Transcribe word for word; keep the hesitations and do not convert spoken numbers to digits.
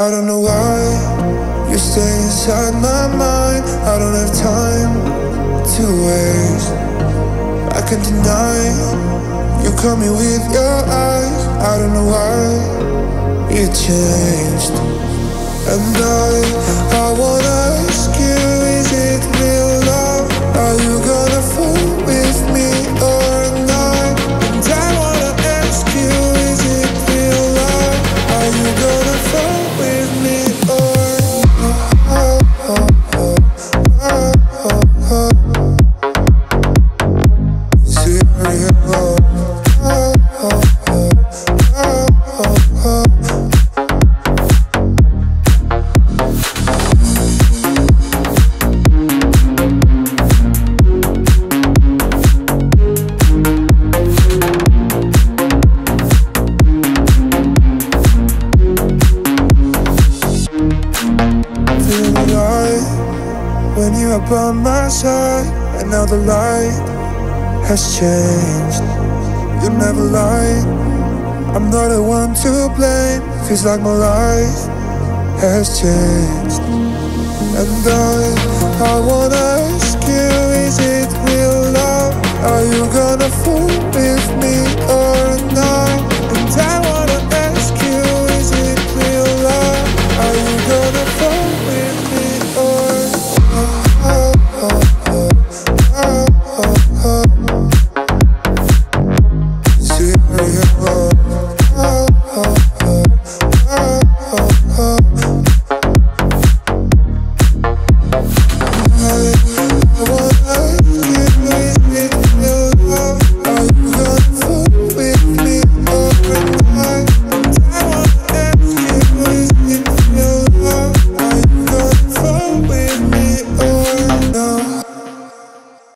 I don't know why you stay inside my mind. I don't have time to waste. I can't deny you caught me with your eyes. I don't know why you changed. And I, I wanna ask you, is it real love? Are you gonna fall with me or not? And I wanna ask you, is it real love? Are you gonna fall with me or not? Oh, oh, oh, oh, oh, oh, oh. Is it real love? Oh, oh, oh, oh, oh, oh, oh. When you are by my side, and now the light has changed. You never lied, I'm not the one to blame. Feels like my life has changed. And I, I wanna ask you, is it real love? Are you gonna fool with me? Or